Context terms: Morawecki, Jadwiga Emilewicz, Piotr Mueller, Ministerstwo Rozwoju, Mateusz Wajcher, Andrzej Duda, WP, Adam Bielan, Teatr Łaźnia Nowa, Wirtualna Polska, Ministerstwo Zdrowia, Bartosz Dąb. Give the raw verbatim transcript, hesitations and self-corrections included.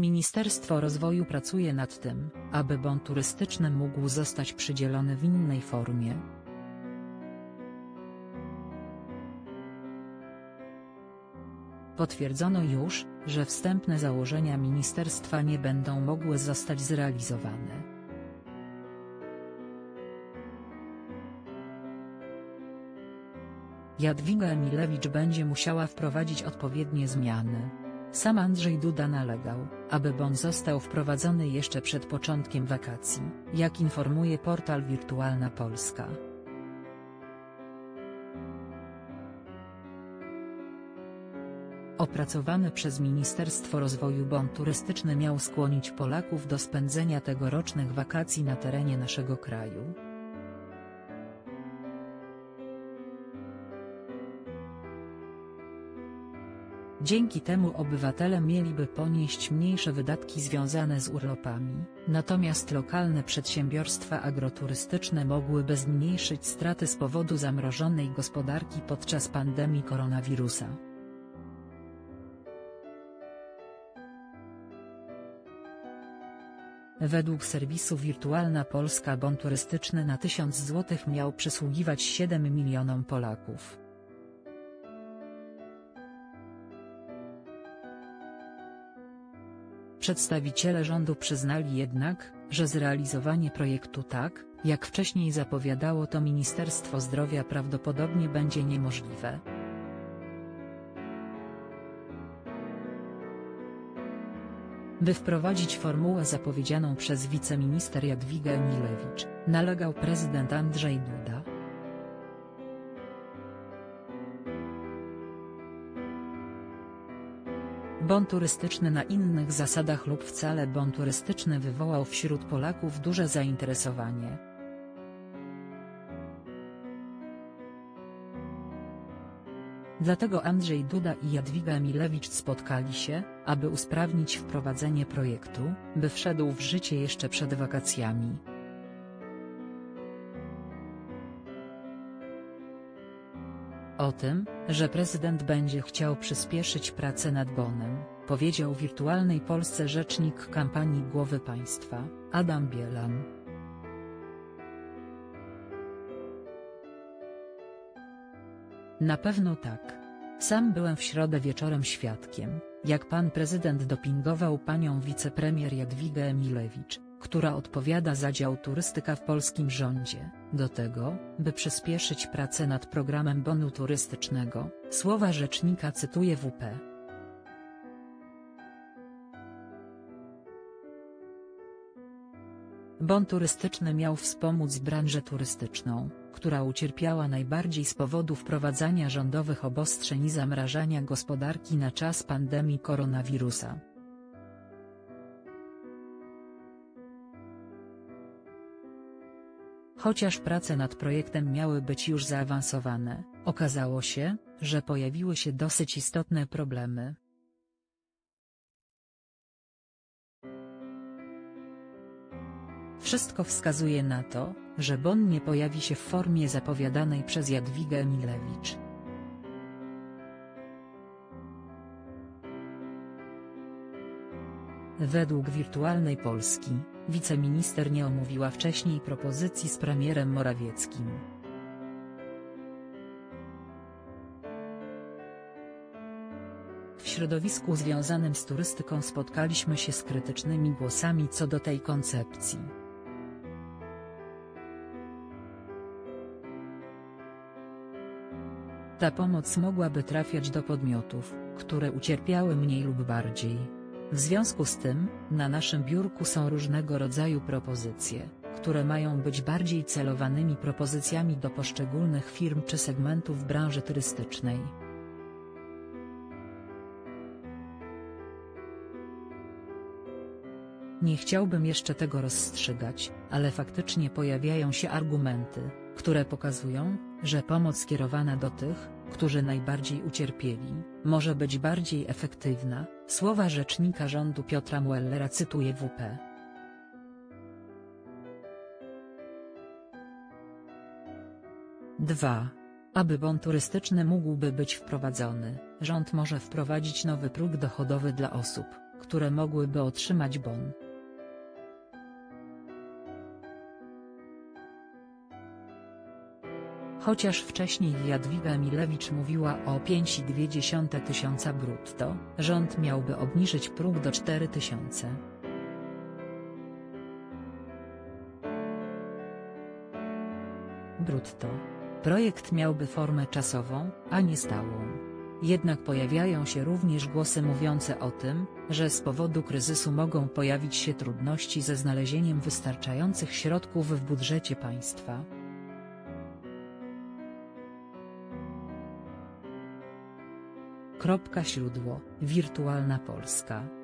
Ministerstwo Rozwoju pracuje nad tym, aby bon turystyczny mógł zostać przydzielony w innej formie. Potwierdzono już, że wstępne założenia ministerstwa nie będą mogły zostać zrealizowane. Jadwiga Emilewicz będzie musiała wprowadzić odpowiednie zmiany. Sam Andrzej Duda nalegał, aby bon został wprowadzony jeszcze przed początkiem wakacji, jak informuje portal Wirtualna Polska. Opracowany przez Ministerstwo Rozwoju bon turystyczny miał skłonić Polaków do spędzenia tegorocznych wakacji na terenie naszego kraju. Dzięki temu obywatele mieliby ponieść mniejsze wydatki związane z urlopami, natomiast lokalne przedsiębiorstwa agroturystyczne mogłyby zmniejszyć straty z powodu zamrożonej gospodarki podczas pandemii koronawirusa. Według serwisu Wirtualna Polska bon turystyczny na tysiąc złotych miał przysługiwać siedmiu milionom Polaków. Przedstawiciele rządu przyznali jednak, że zrealizowanie projektu tak, jak wcześniej zapowiadało to Ministerstwo Zdrowia, prawdopodobnie będzie niemożliwe. By wprowadzić formułę zapowiedzianą przez wiceminister Jadwigę Emilewicz, nalegał prezydent Andrzej Duda. Bon turystyczny na innych zasadach lub wcale bon turystyczny wywołał wśród Polaków duże zainteresowanie. Dlatego Andrzej Duda i Jadwiga Emilewicz spotkali się, aby usprawnić wprowadzenie projektu, by wszedł w życie jeszcze przed wakacjami. O tym, że prezydent będzie chciał przyspieszyć pracę nad bonem, powiedział Wirtualnej Polsce rzecznik kampanii Głowy Państwa, Adam Bielan. Na pewno tak. Sam byłem w środę wieczorem świadkiem, jak pan prezydent dopingował panią wicepremier Jadwigę Emilewicz, która odpowiada za dział turystyka w polskim rządzie, do tego, by przyspieszyć pracę nad programem bonu turystycznego. Słowa rzecznika cytuje W P. Bon turystyczny miał wspomóc branżę turystyczną, która ucierpiała najbardziej z powodu wprowadzania rządowych obostrzeń i zamrażania gospodarki na czas pandemii koronawirusa. Chociaż prace nad projektem miały być już zaawansowane, okazało się, że pojawiły się dosyć istotne problemy. Wszystko wskazuje na to, że bon nie pojawi się w formie zapowiadanej przez Jadwigę Emilewicz. Według Wirtualnej Polski wiceminister nie omówiła wcześniej propozycji z premierem Morawieckim. W środowisku związanym z turystyką spotkaliśmy się z krytycznymi głosami co do tej koncepcji. Ta pomoc mogłaby trafiać do podmiotów, które ucierpiały mniej lub bardziej. W związku z tym, na naszym biurku są różnego rodzaju propozycje, które mają być bardziej celowanymi propozycjami do poszczególnych firm czy segmentów branży turystycznej. Nie chciałbym jeszcze tego rozstrzygać, ale faktycznie pojawiają się argumenty, które pokazują, że pomoc kierowana do tych, którzy najbardziej ucierpieli, może być bardziej efektywna. Słowa rzecznika rządu Piotra Muellera cytuje W P. dwa. Aby bon turystyczny mógłby być wprowadzony, rząd może wprowadzić nowy próg dochodowy dla osób, które mogłyby otrzymać bon. Chociaż wcześniej Jadwiga Emilewicz mówiła o pięć i dwie dziesiąte tysiąca brutto, rząd miałby obniżyć próg do czterech tysięcy. Brutto. Projekt miałby formę czasową, a nie stałą. Jednak pojawiają się również głosy mówiące o tym, że z powodu kryzysu mogą pojawić się trudności ze znalezieniem wystarczających środków w budżecie państwa. Kropka źródło: Wirtualna Polska.